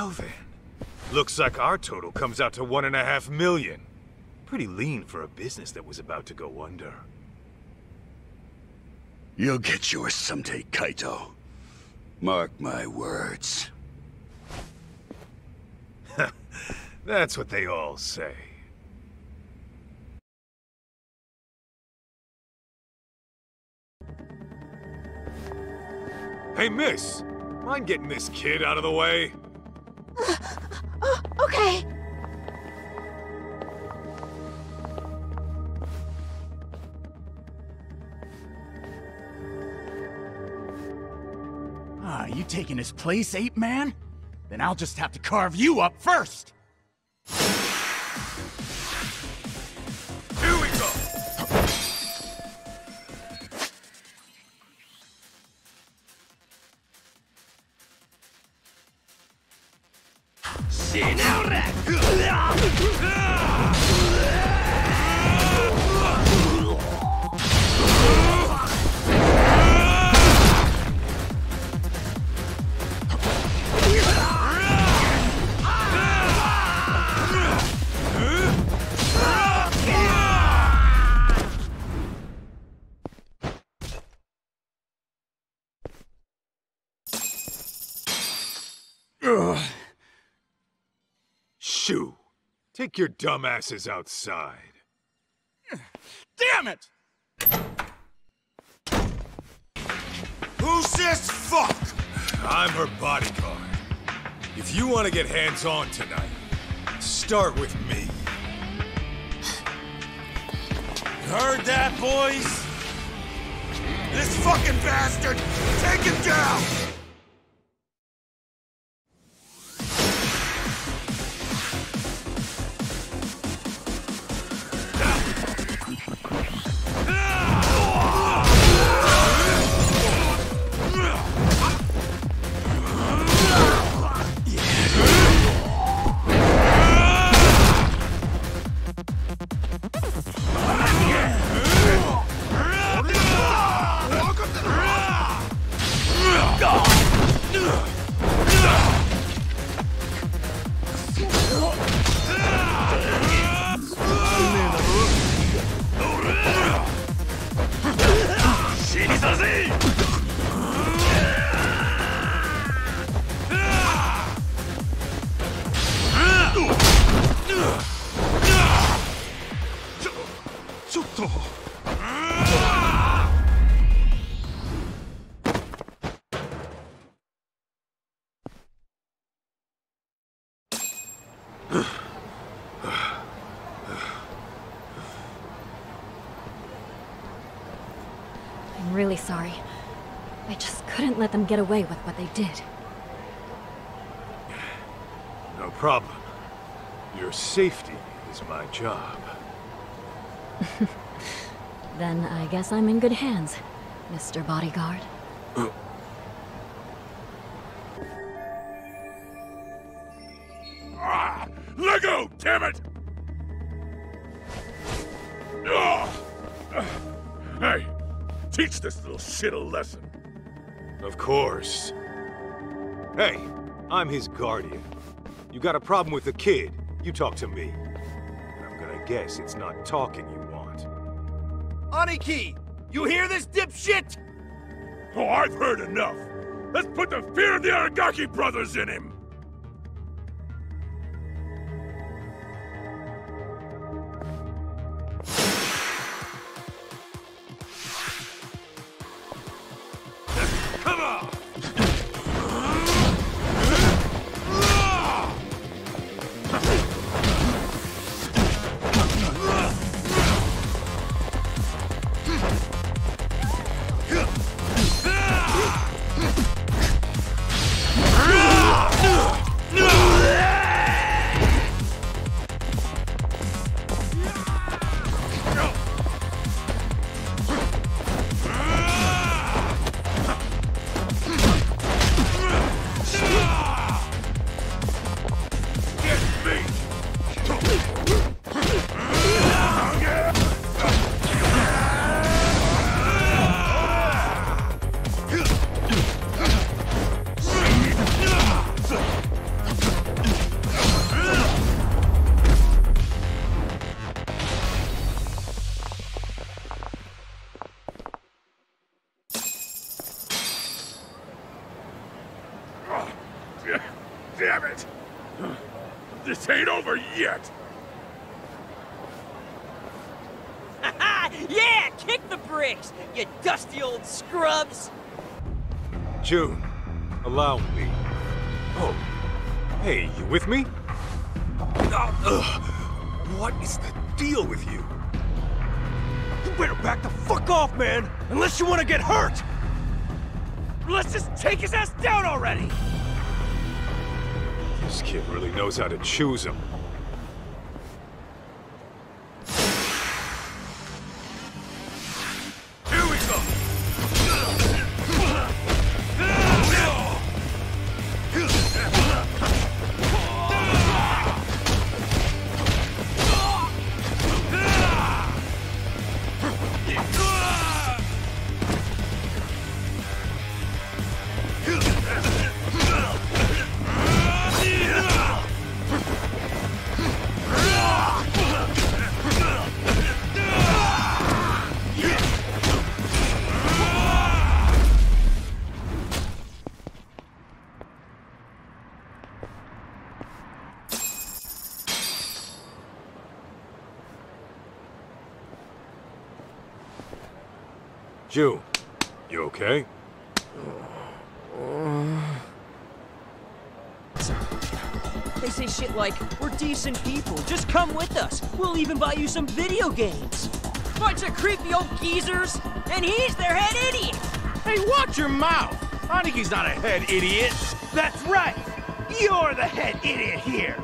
Well then. Looks like our total comes out to 1.5 million. Pretty lean for a business that was about to go under. You'll get yours someday, Kaito. Mark my words. That's what they all say. Hey, miss! Mind getting this kid out of the way? Okay. Ah, you taking his place, ape man? Then I'll just have to carve you up first! Here we go! Shoo! Take your dumb asses outside. Damn it! Who's this fuck? I'm her bodyguard. If you want to get hands-on tonight, start with me. Heard that, boys? This fucking bastard! Take him down! Sorry. I just couldn't let them get away with what they did. No problem. Your safety is my job. Then I guess I'm in good hands, Mr. Bodyguard. Let go, damn it! Hey! Teach this little shit a lesson. Of course. Hey, I'm his guardian. You got a problem with the kid, you talk to me. And I'm gonna guess it's not talking you want. Aniki! You hear this dipshit? Oh, I've heard enough. Let's put the fear of the Aragaki brothers in him! damn it! This ain't over yet! Yeah, kick the bricks, you dusty old scrubs! June, allow me. Oh, hey, you with me? What is the deal with you? You better back the fuck off, man! Unless you want to get hurt! Let's just take his ass down already! This kid really knows how to choose him. June, you okay? They say shit like, we're decent people, just come with us. We'll even buy you some video games. Bunch of creepy old geezers, and he's their head idiot. Hey, watch your mouth. Aniki's not a head idiot. That's right. You're the head idiot here.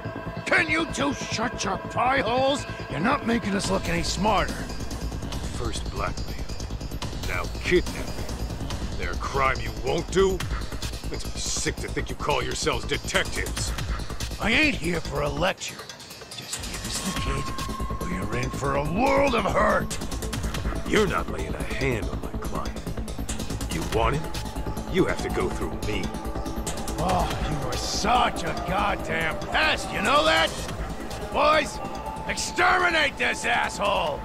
Can you two shut your pie holes? You're not making us look any smarter. First blackmail. Now kidnapping. They're a crime you won't do? Makes me sick to think you call yourselves detectives. I ain't here for a lecture. Just give us the kid, or you're in for a world of hurt. You're not laying a hand on my client. You want him? You have to go through me. Oh, you are such a goddamn pest, you know that? Boys, exterminate this asshole!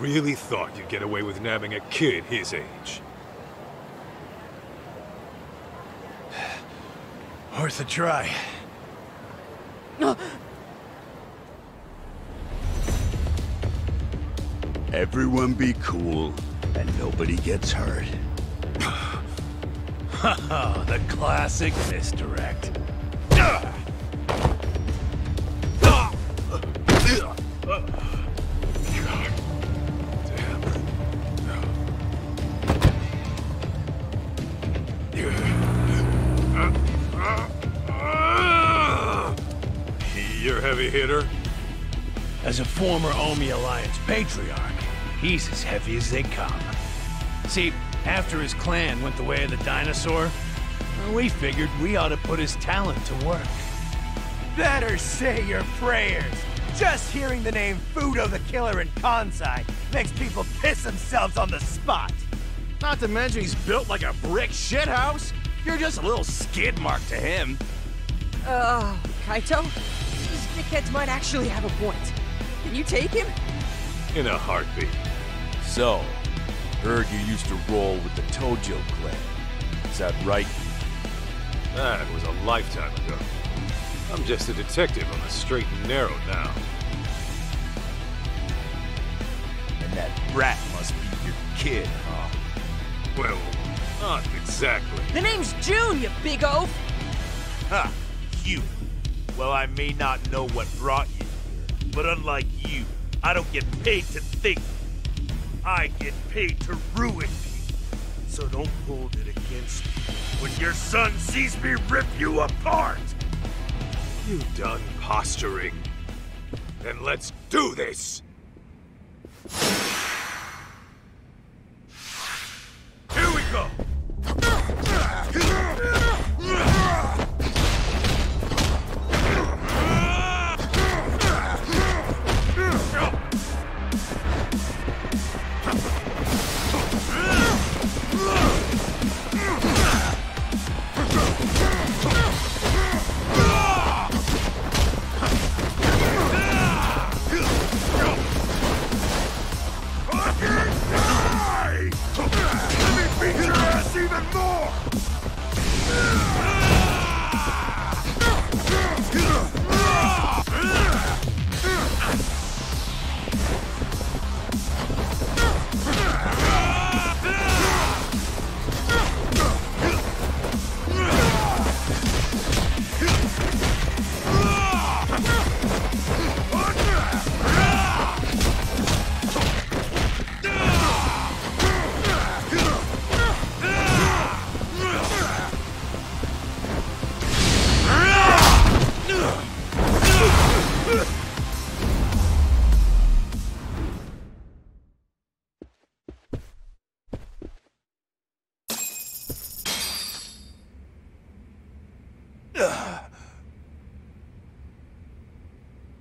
Really thought you'd get away with nabbing a kid his age. Worth a try. Everyone be cool, and nobody gets hurt. The classic misdirect. Hitter. As a former Omi Alliance patriarch, He's as heavy as they come. See, after his clan went the way of the dinosaur, we figured we ought to put his talent to work. Better say your prayers. Just hearing the name Fudo the Killer in Kansai makes people piss themselves on the spot. Not to mention he's built like a brick shithouse. You're just a little skid mark to him. Kaito? These dickheads might actually have a point. Can you take him? In a heartbeat. So, heard you used to roll with the Tojo clan. Is that right? That was a lifetime ago. I'm just a detective on the straight and narrow now. And that brat must be your kid, huh? Well, not exactly. The name's June, you big oaf! Ha! You. Well, I may not know what brought you here, but unlike you, I don't get paid to think. I get paid to ruin people. So don't hold it against me when your son sees me rip you apart! You done posturing? Then let's do this! Here we go!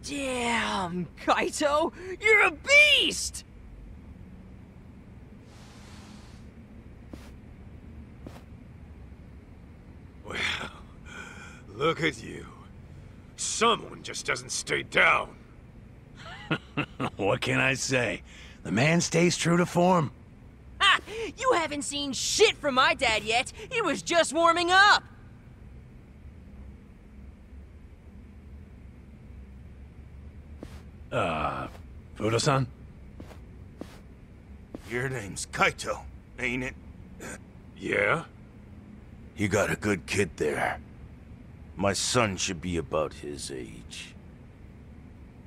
Damn, Kaito, you're a beast! Well, look at you. Someone just doesn't stay down. What can I say? The man stays true to form. Ha! You haven't seen shit from my dad yet. He was just warming up. Fudo-san? Your name's Kaito, ain't it? Yeah? You got a good kid there. My son should be about his age.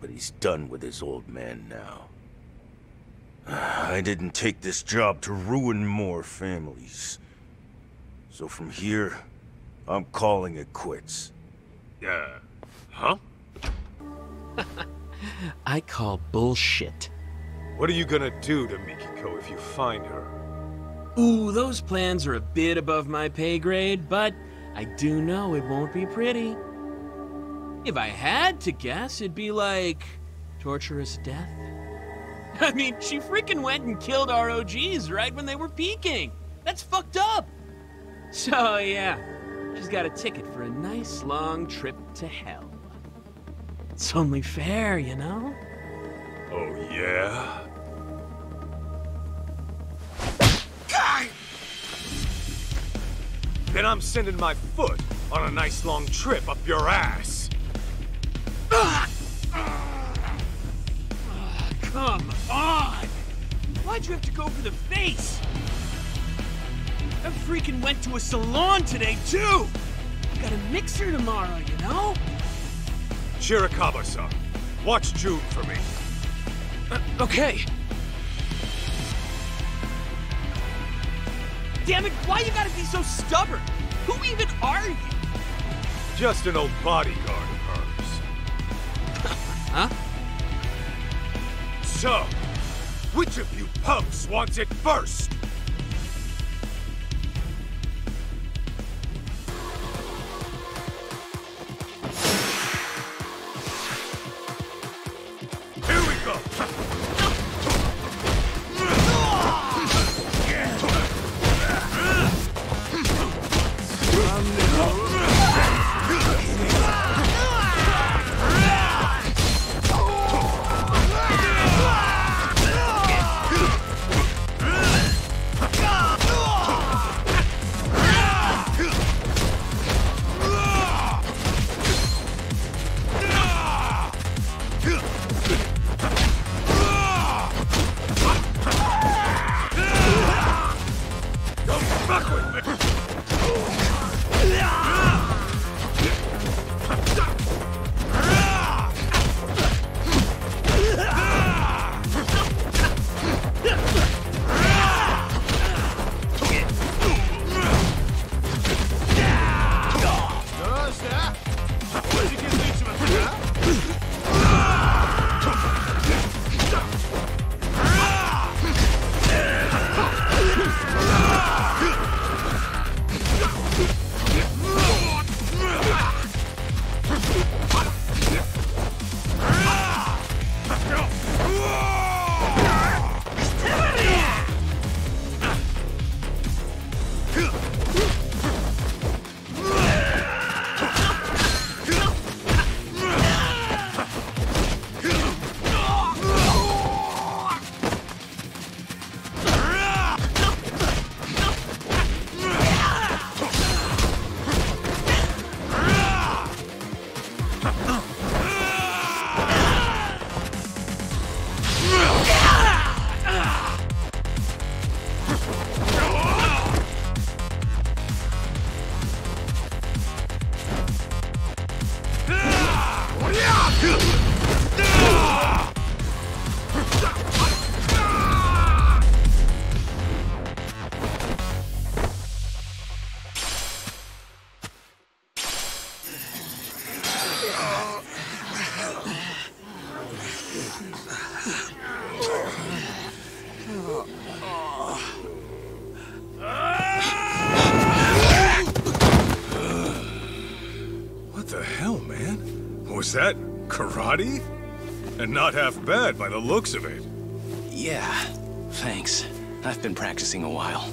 But he's done with his old man now. I didn't take this job to ruin more families. So from here, I'm calling it quits. Huh? I call bullshit. What are you gonna do to Mikiko if you find her? Ooh, those plans are a bit above my pay grade, but I do know it won't be pretty. If I had to guess, it'd be like torturous death. I mean, she freaking went and killed ROGs right when they were peaking. That's fucked up. So yeah, she's got a ticket for a nice long trip to hell. It's only fair, you know? Oh, yeah? God! Then I'm sending my foot on a nice long trip up your ass. Come on! Why'd you have to go for the face? I freaking went to a salon today, too! Got a mixer tomorrow, you know? Shirakaba-san, watch June for me. Okay. Damn it, why you gotta be so stubborn? Who even are you? Just an old bodyguard of hers. Huh? So, Which of you punks wants it first? Karate? And not half bad by the looks of it. Yeah, thanks. I've been practicing a while.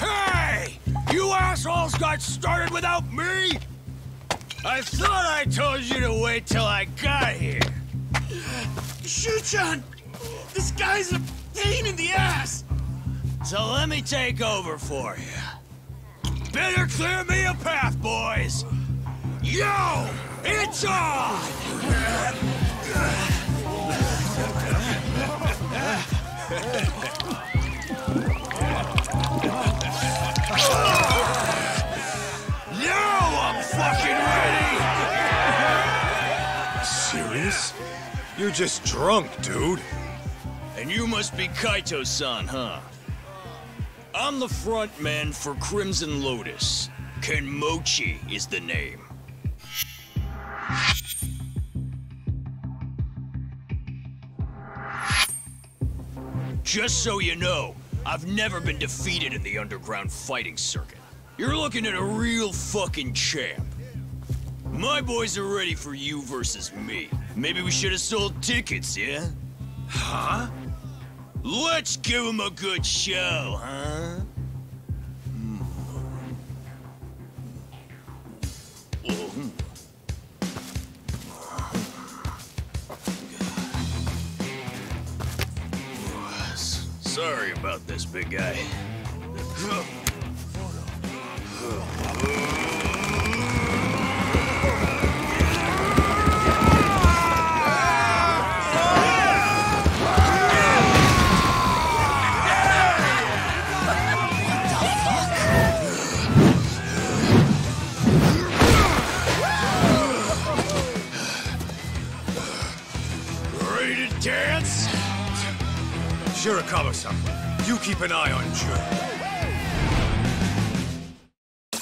Hey! You assholes got started without me? I thought I told you to wait till I got here. Shu-chan! This guy's a pain in the ass! So let me take over for you. Better clear me a path, boys! Yo! It's on! Now I'm fucking ready! Serious? You're just drunk, dude. And you must be Kaito-san, huh? I'm the front man for Crimson Lotus. Kenmochi is the name. Just so you know, I've never been defeated in the underground fighting circuit. You're looking at a real fucking champ. My boys are ready for you versus me. Maybe we should have sold tickets, yeah? Huh? Let's give him a good show, huh? Sorry about this, big guy. Shirakaba-san, you keep an eye on Jun.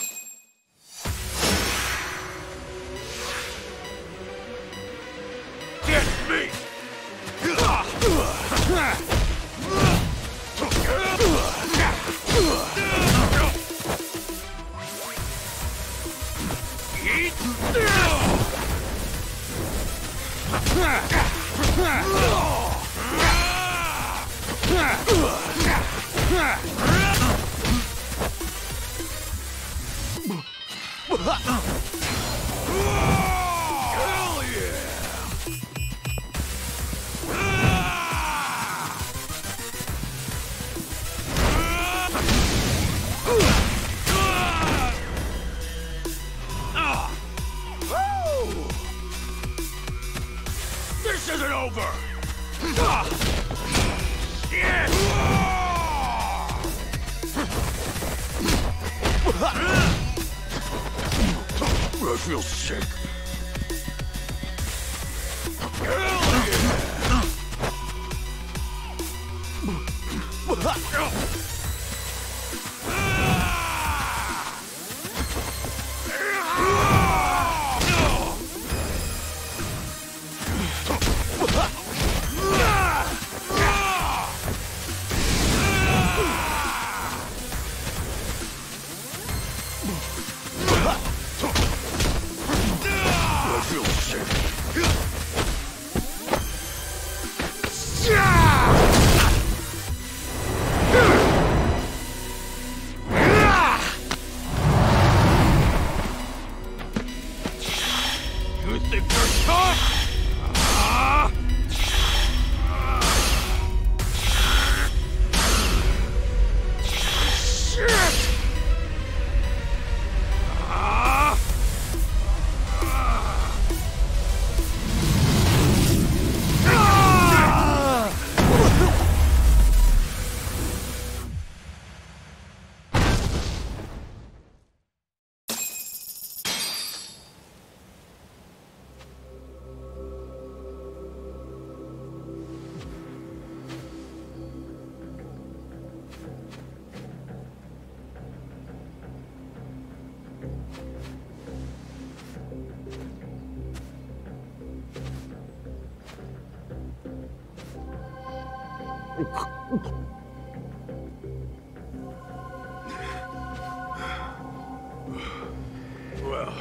Well,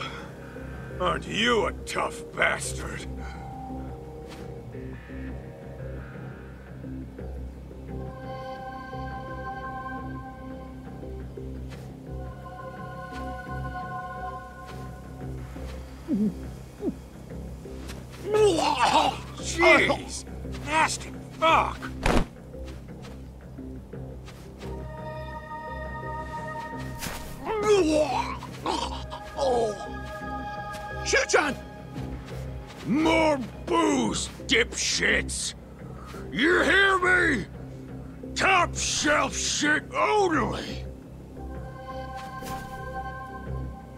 aren't you a tough bastard? Jeez, nasty fuck! Shuchan! More booze, dipshits! You hear me? Top shelf shit only!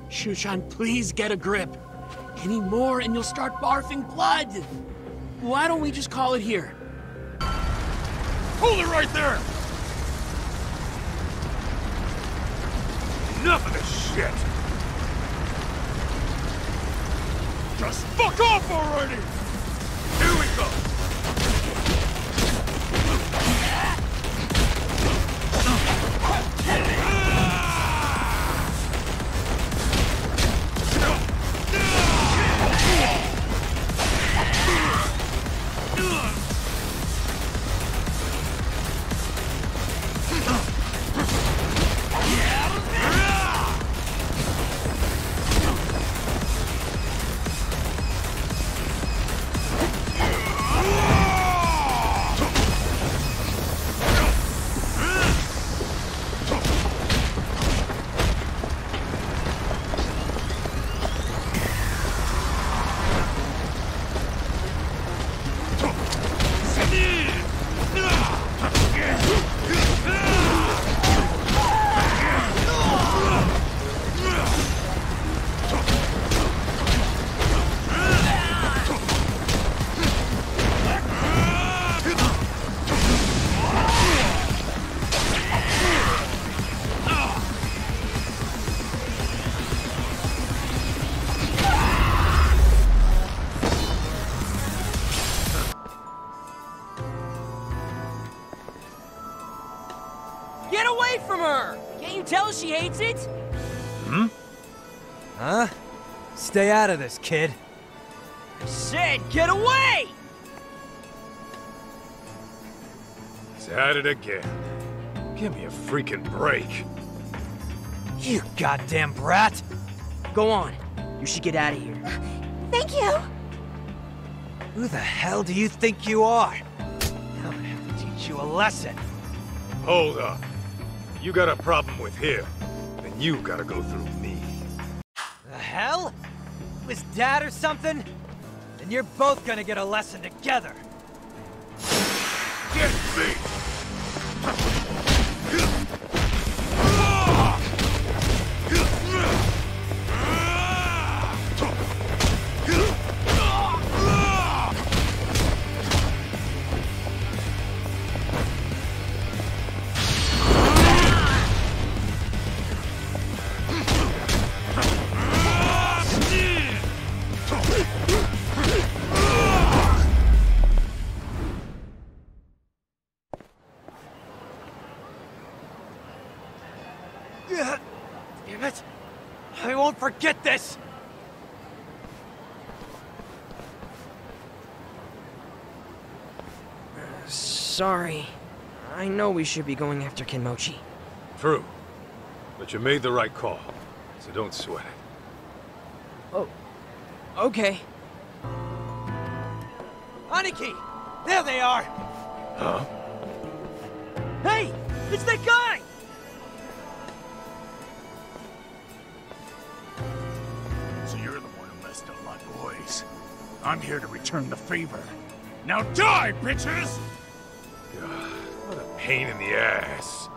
Shuchan, please get a grip. Any more and you'll start barfing blood! Why don't we just call it here? Hold it right there! Enough of this shit! Just fuck off already! Here we go! She hates it? Hmm? Huh? Stay out of this, kid. I said, get away! He's at it again. Give me a freaking break. You goddamn brat! Go on. You should get out of here. Thank you! Who the hell do you think you are? I'm gonna have to teach you a lesson. Hold up. You got a problem with him, then you gotta go through me. The hell? Was Dad or something? Then you're both gonna get a lesson together. Get me! Forget this! Sorry. I know we should be going after Kenmochi. True. But you made the right call, so don't sweat it. Oh. Okay. Aniki! There they are! Huh? Hey! It's that guy! I'm here to return the favor. Now die, bitches! God, what a pain in the ass.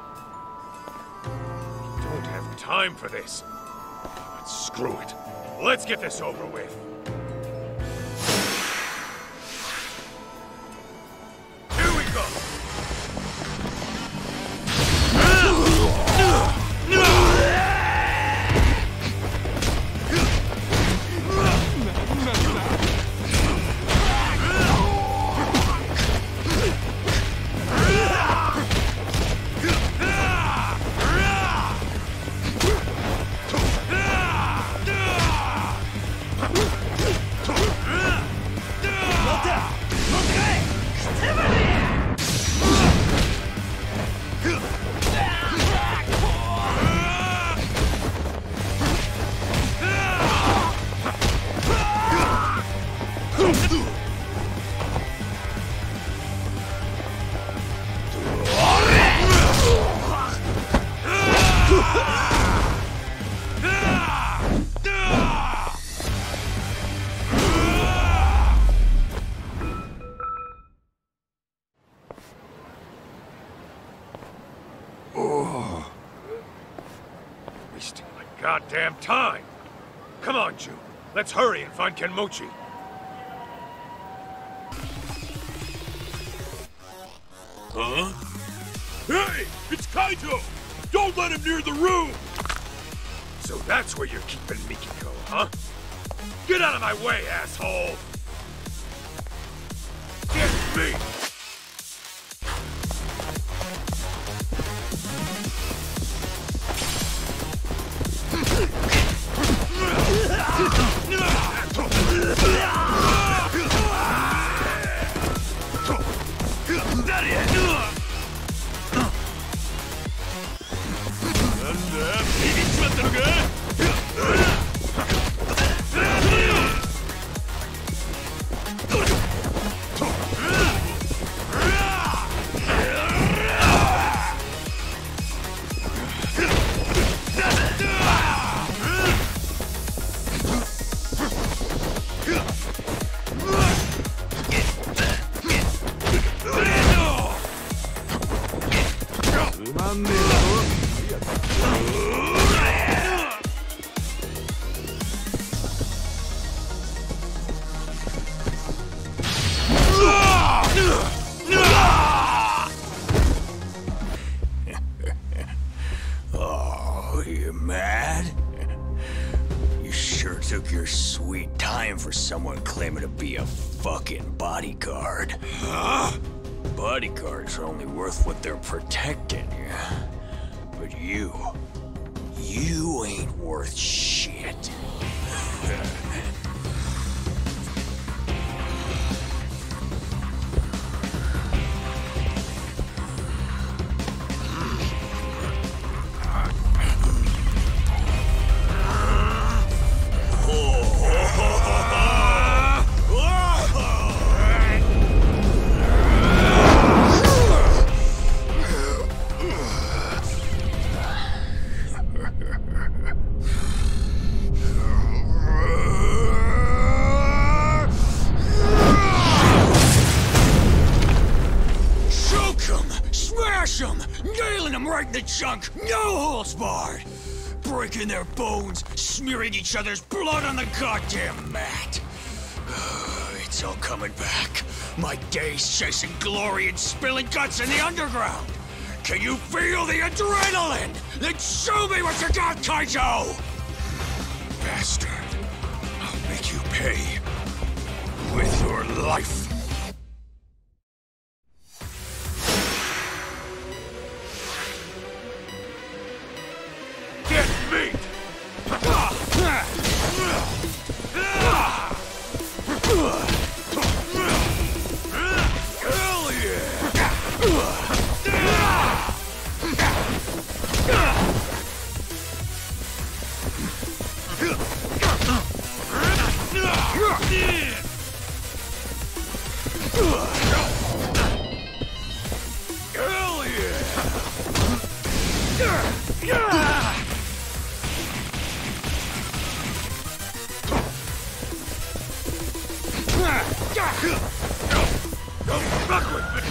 We don't have time for this. But screw it. Let's get this over with. Damn time! Come on, Ju. Let's hurry and find Kenmochi. Huh? Hey! It's Kaito! Don't let him near the room! So that's where you're keeping Mikiko, huh? Get out of my way, asshole! Get me! Bodyguards are only worth what they're protecting, yeah? But you ain't worth shit. right in the junk, no holds barred. Breaking their bones, smearing each other's blood on the goddamn mat. It's all coming back. My days chasing glory and spilling guts in the underground. Can you feel the adrenaline? Then show me what you got, Kaijo! Bastard. I'll make you pay. With your life. Get meat! Hell yeah! Don't fuck with me!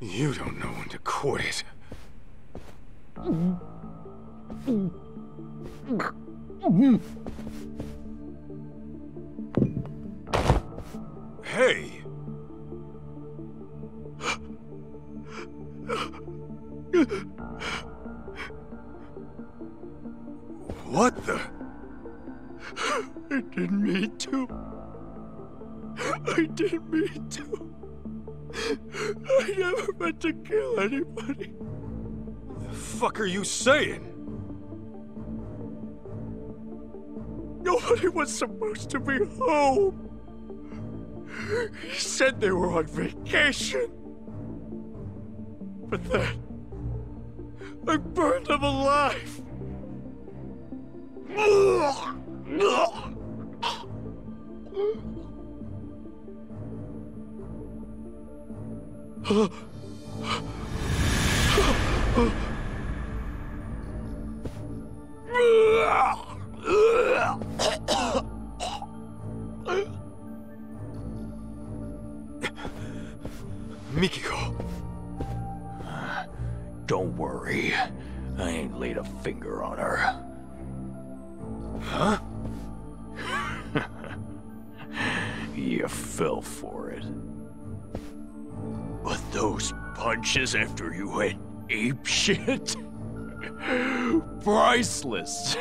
You don't know when to quit. Hey! What the? I didn't mean to. I didn't mean to. I never meant to kill anybody. The fuck are you saying? Nobody was supposed to be home. He said they were on vacation. But then, I burned them alive. Mikiko. Don't worry. I ain't laid a finger on her. Huh? You fell for it. But those punches after you went apeshit? Priceless!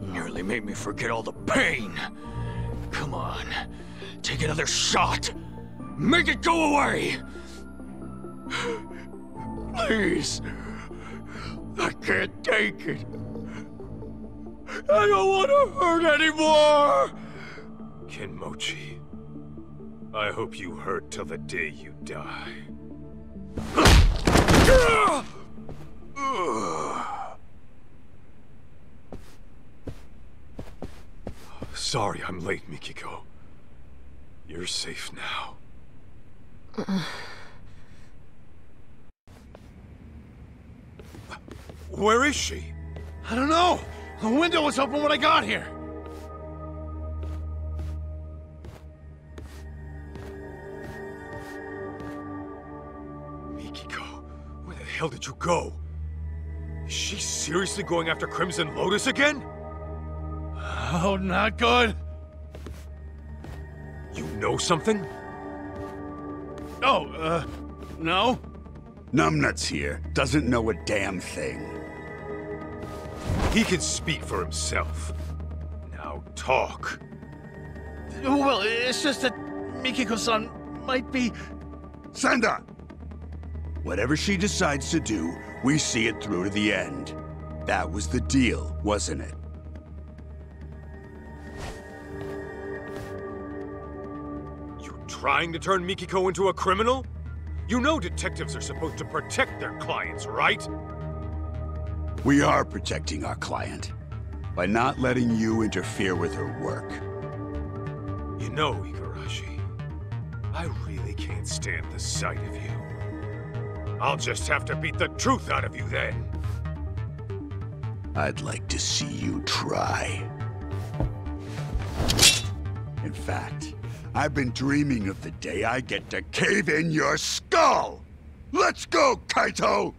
Nearly made me forget all the pain! Come on, take another shot! Make it go away! Please! I can't take it! I don't want to hurt anymore! Kenmochi, I hope you hurt till the day you die. Sorry I'm late, Mikiko. You're safe now. Where is she? I don't know! The window was open when I got here! Mikiko, where the hell did you go? Is she seriously going after Crimson Lotus again? Oh, not good! You know something? Oh, no? Numbnuts here doesn't know a damn thing. He can speak for himself. Now talk. Well, it's just that Mikiko-san might be... Senda! Whatever she decides to do, we see it through to the end. That was the deal, wasn't it? You're trying to turn Mikiko into a criminal? You know detectives are supposed to protect their clients, right? We are protecting our client by not letting you interfere with her work. You know, Igarashi, I really can't stand the sight of you. I'll just have to beat the truth out of you then. I'd like to see you try. In fact, I've been dreaming of the day I get to cave in your skull! Let's go, Kaito!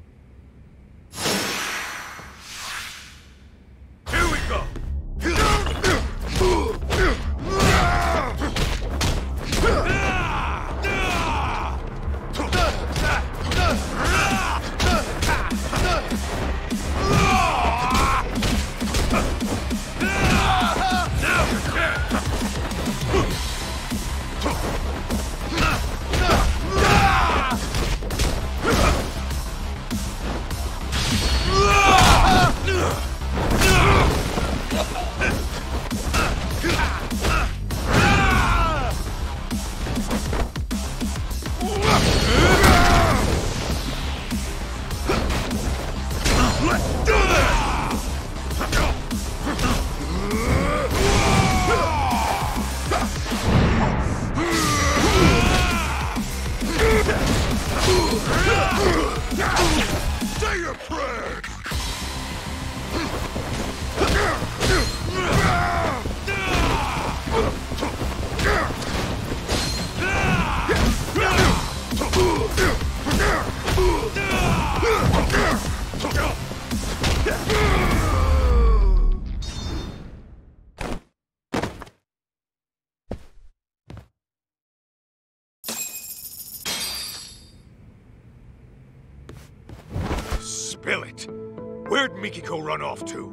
Mikiko run off to?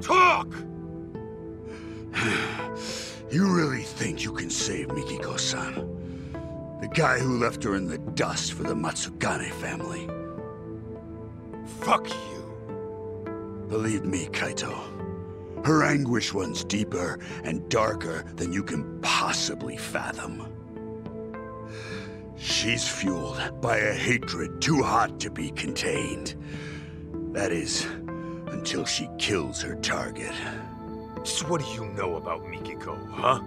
Talk! You really think you can save Mikiko-san? The guy who left her in the dust for the Matsugane family? Fuck you. Believe me, Kaito. Her anguish runs deeper and darker than you can possibly fathom. She's fueled by a hatred too hot to be contained. That is, until she kills her target. Just what do you know about Mikiko, huh?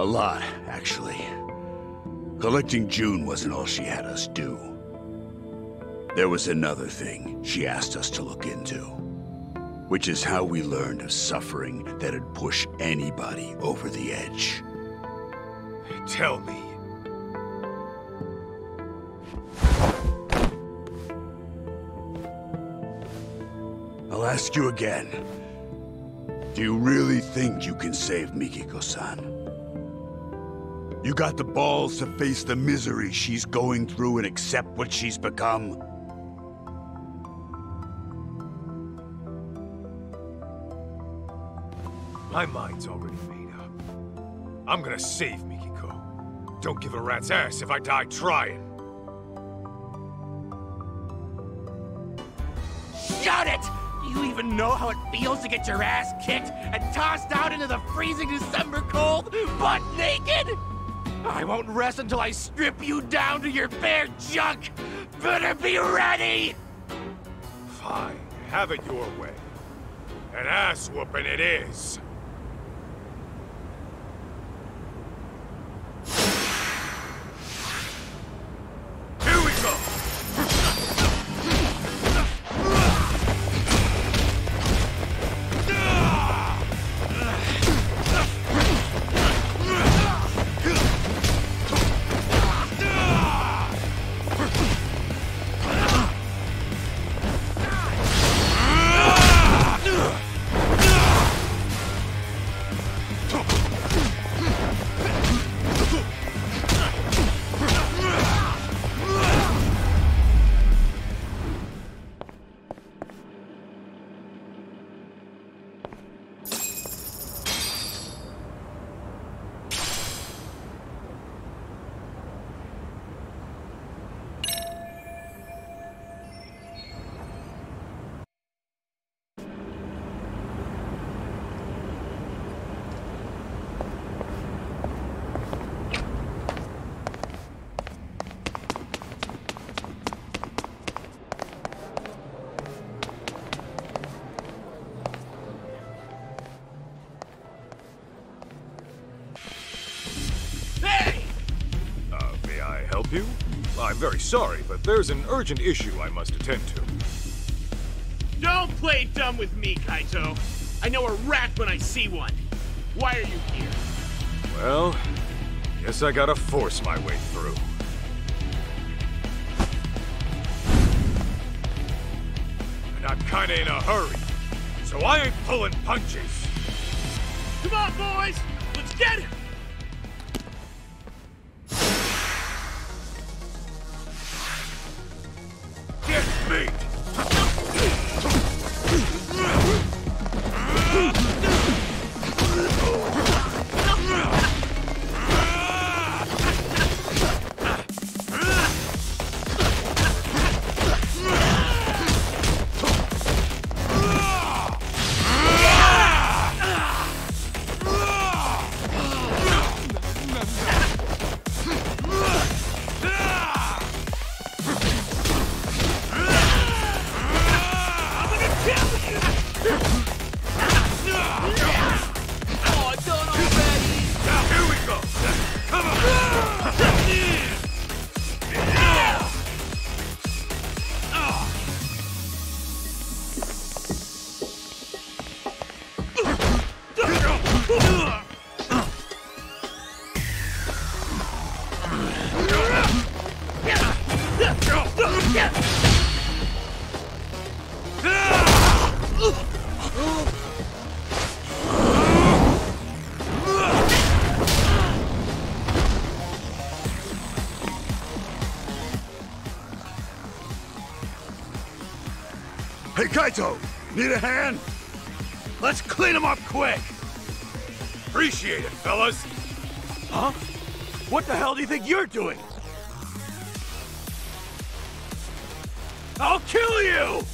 A lot, actually. Collecting June wasn't all she had us do. There was another thing she asked us to look into, which is how we learned of suffering that'd push anybody over the edge. Tell me. I'll ask you again. Do you really think you can save Mikiko-san? You got the balls to face the misery she's going through and accept what she's become? My mind's already made up. I'm gonna save Mikiko. Don't give a rat's ass if I die trying. about it! Do you even know how it feels to get your ass kicked and tossed out into the freezing December cold, butt naked? I won't rest until I strip you down to your bare junk! Better be ready! Fine, have it your way. An ass-whooping it is. I'm very sorry, but there's an urgent issue I must attend to. Don't play dumb with me, Kaito. I know a rat when I see one. Why are you here? Well, guess I gotta force my way through. And I'm kinda in a hurry, so I ain't pulling punches. Come on, boys! Let's get him! Hey, Kaito! Need a hand? Let's clean him up quick! Appreciate it, fellas! Huh? What the hell do you think you're doing? I'll kill you!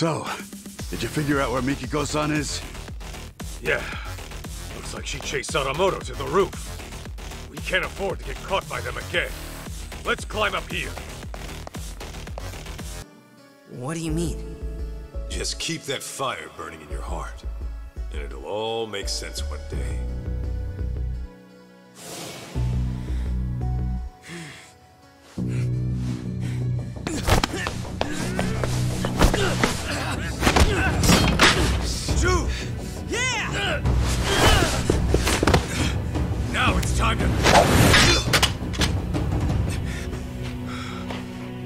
So, did you figure out where Mikiko-san is? Yeah. Looks like she chased Sadamoto to the roof. We can't afford to get caught by them again. Let's climb up here. What do you mean? Just keep that fire burning in your heart, and it'll all make sense one day.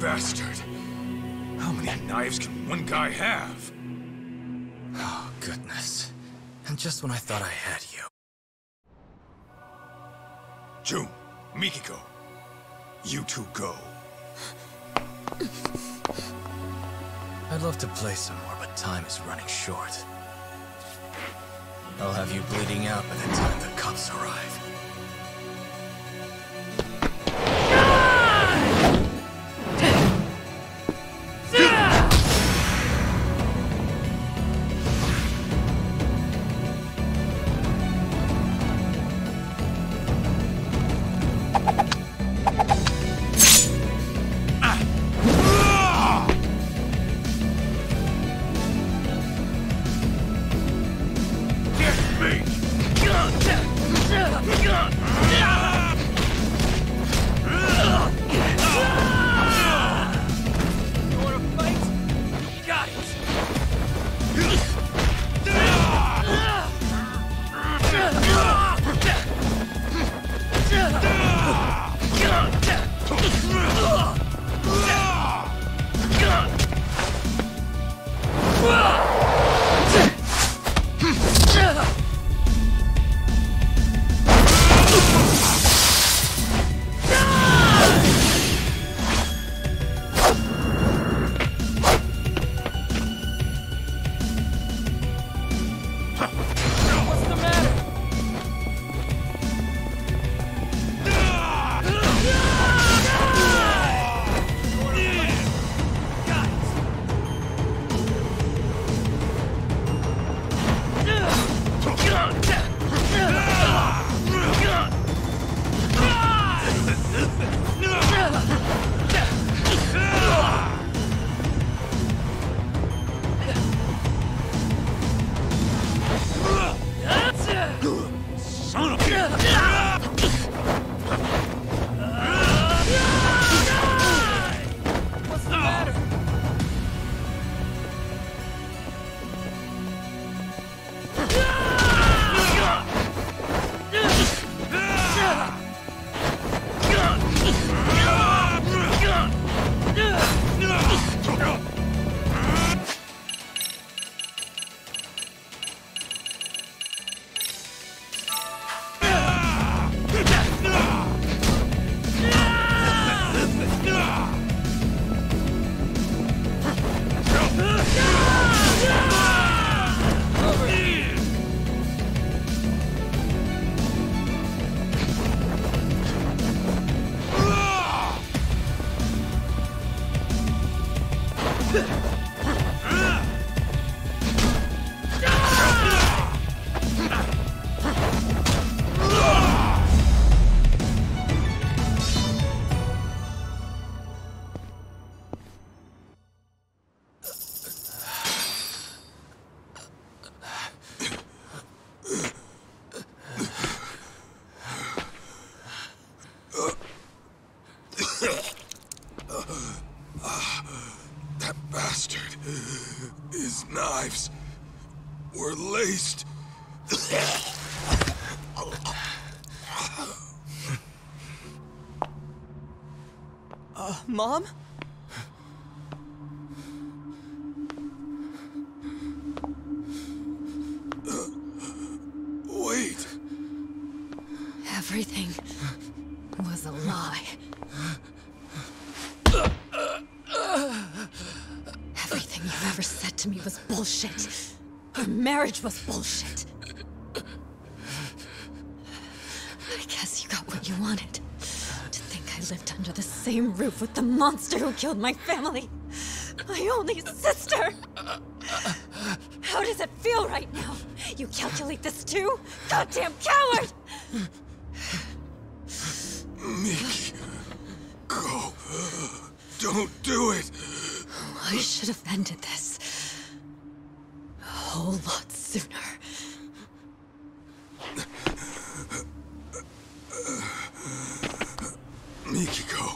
Bastard. How many knives can one guy have? Oh, goodness. And just when I thought I had you. June, Mikiko, you two go. I'd love to play some more, but time is running short. I'll have you bleeding out by the time the cops arrive. Mom? Wait. Everything was a lie. Everything you've ever said to me was bullshit. Our marriage was bullshit. I guess you got what you wanted. Lived under the same roof with the monster who killed my family. My only sister! How does it feel right now? You calculate this too? Goddamn coward! Mikiu, go! Don't do it! Oh, I should have ended this a whole lot sooner. Mikiko.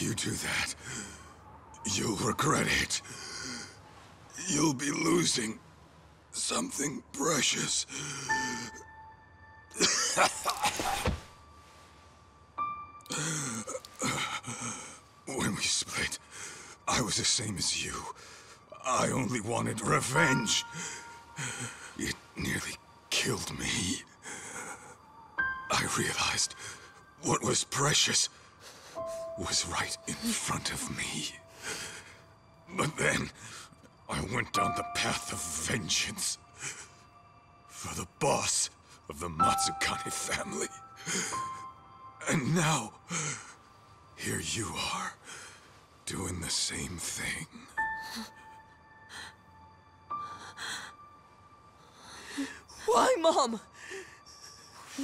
You do that, you'll regret it. You'll be losing something precious. When we split, I was the same as you. I only wanted revenge. It nearly killed me. I realized what was precious was right in front of me. But then, I went down the path of vengeance for the boss of the Matsugane family. And now, here you are, doing the same thing. Why, Mom?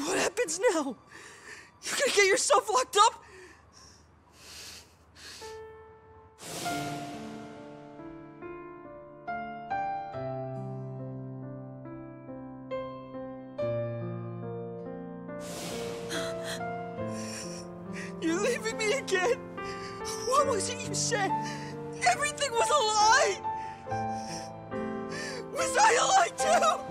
What happens now? You're gonna get yourself locked up? You're leaving me again. What was it you said? Everything was a lie. Was I a lie too?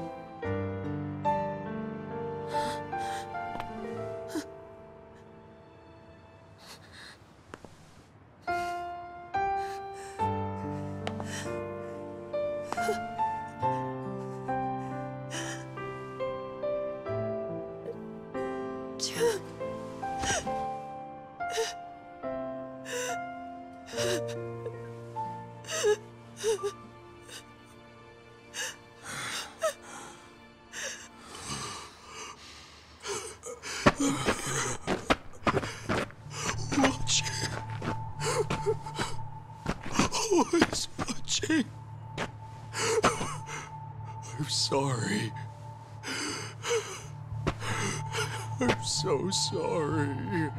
Sorry.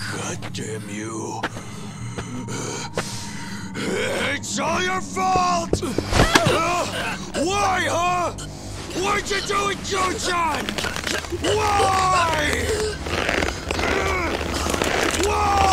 God damn you. It's all your fault! Why, huh? Why'd you do it, Joe-chan? Why? Why?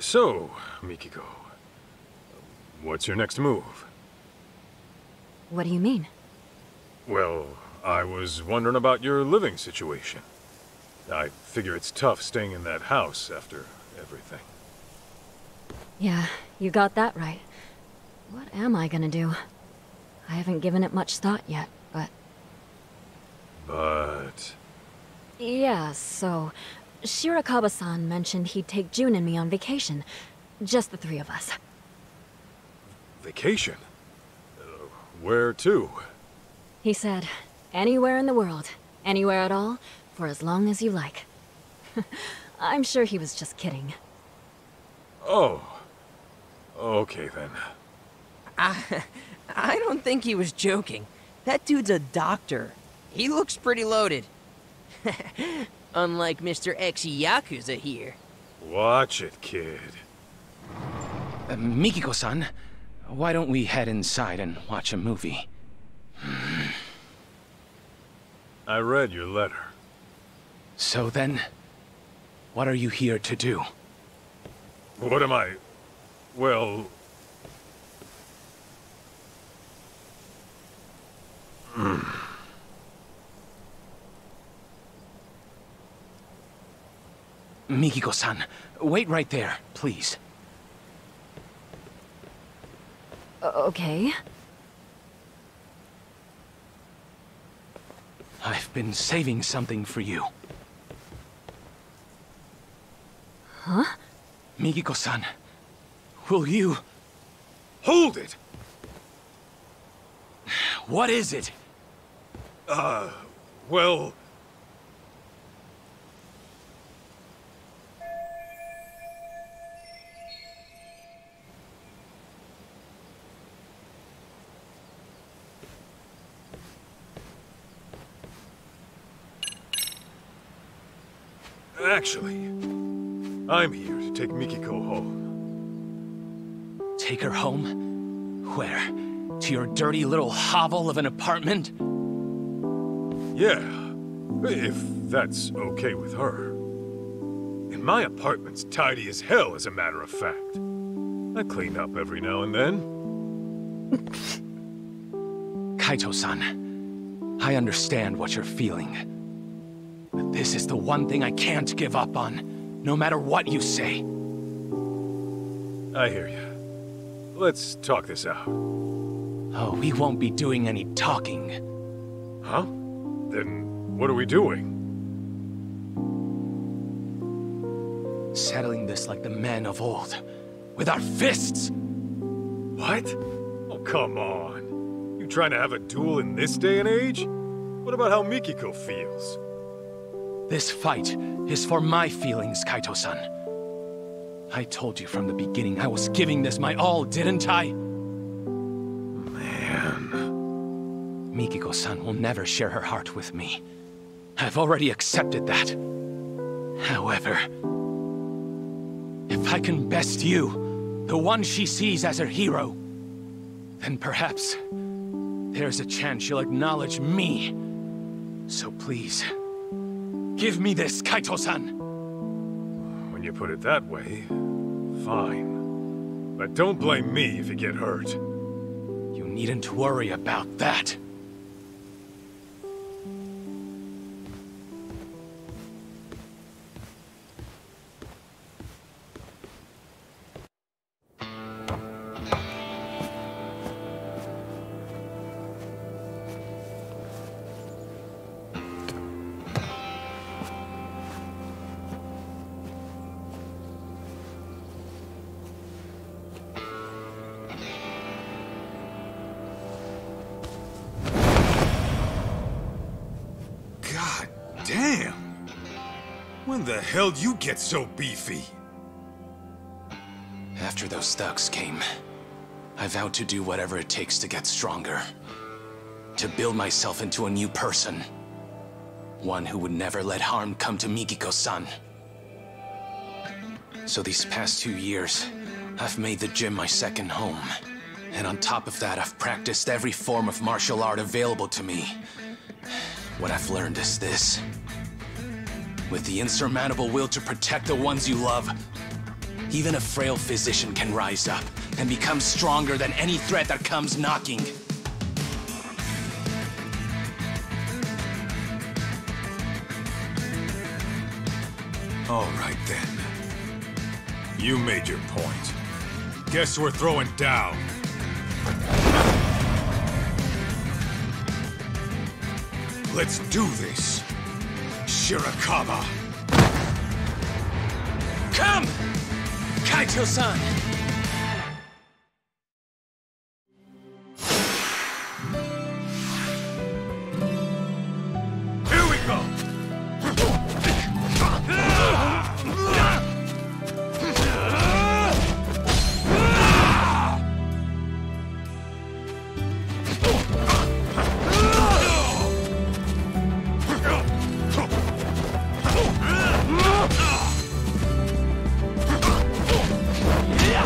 So, Mikiko, what's your next move? What do you mean? Well, I was wondering about your living situation. I figure it's tough staying in that house after everything. Yeah, you got that right. What am I gonna do? I haven't given it much thought yet, but... But... Yeah, so... Shirakaba-san mentioned he'd take June and me on vacation. Just the three of us. Vacation? Where to? He said, anywhere in the world, anywhere at all, for as long as you like. I'm sure he was just kidding. Oh. Okay, then. I don't think he was joking. That dude's a doctor. He looks pretty loaded. Unlike Mr. Ex-Yakuza here. Watch it, kid. Mikiko-san, why don't we head inside and watch a movie? I read your letter. So then, what are you here to do? What am I... Well... Mikiko-san, wait right there, please. Okay. I've been saving something for you. Huh? Mikiko-san, will you... Hold it! What is it? Well... Actually, I'm here to take Mikiko home. Take her home? Where? To your dirty little hovel of an apartment? Yeah, if that's okay with her. And my apartment's tidy as hell, as a matter of fact. I clean up every now and then. Kaito-san, I understand what you're feeling. This is the one thing I can't give up on, no matter what you say. I hear you. Let's talk this out. Oh, we won't be doing any talking. Huh? Then what are we doing? Settling this like the men of old. With our fists! What? Oh, come on. You trying to have a duel in this day and age? What about how Mikiko feels? This fight is for my feelings, Kaito-san. I told you from the beginning I was giving this my all, didn't I? Man... Mikiko-san will never share her heart with me. I've already accepted that. However... if I can best you, the one she sees as her hero, then perhaps... there's a chance she'll acknowledge me. So please... give me this, Kaito-san! When you put it that way, fine. But don't blame me if you get hurt. You needn't worry about that. Hell, you get so beefy. After those thugs came, I vowed to do whatever it takes to get stronger. To build myself into a new person. One who would never let harm come to Mikiko-san. So these past 2 years, I've made the gym my second home. And on top of that, I've practiced every form of martial art available to me. What I've learned is this. With the insurmountable will to protect the ones you love, even a frail physician can rise up and become stronger than any threat that comes knocking. All right then. You made your point. Guess we're throwing down. Let's do this. Shirakaba! Come! Kaito-san! Here we go! Yeah!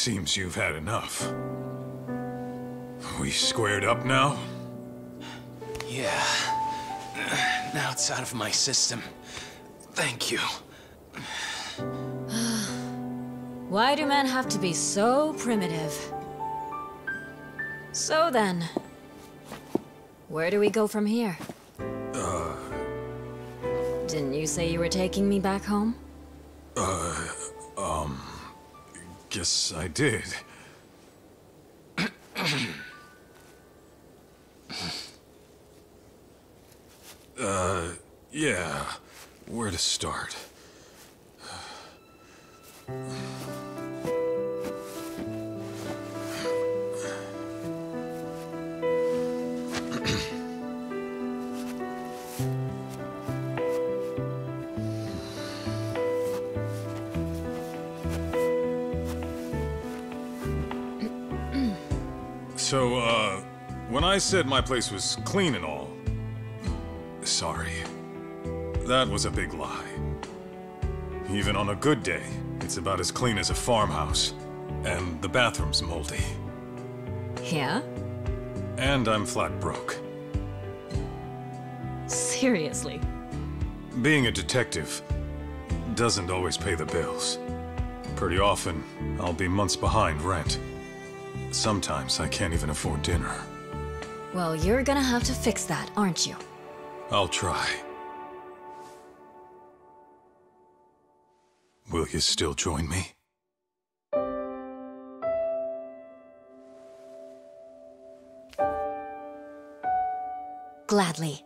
Seems you've had enough. We squared up now? Yeah. Now it's out of my system. Thank you. Why do men have to be so primitive? So then, where do we go from here? Didn't you say you were taking me back home? Guess I did. Yeah. Where to start? So, when I said my place was clean and all, sorry. That was a big lie. Even on a good day, it's about as clean as a farmhouse. And the bathroom's moldy. Yeah? And I'm flat broke. Seriously? Being a detective doesn't always pay the bills. Pretty often, I'll be months behind rent. Sometimes I can't even afford dinner. Well, you're gonna have to fix that, aren't you? I'll try. Will you still join me? Gladly.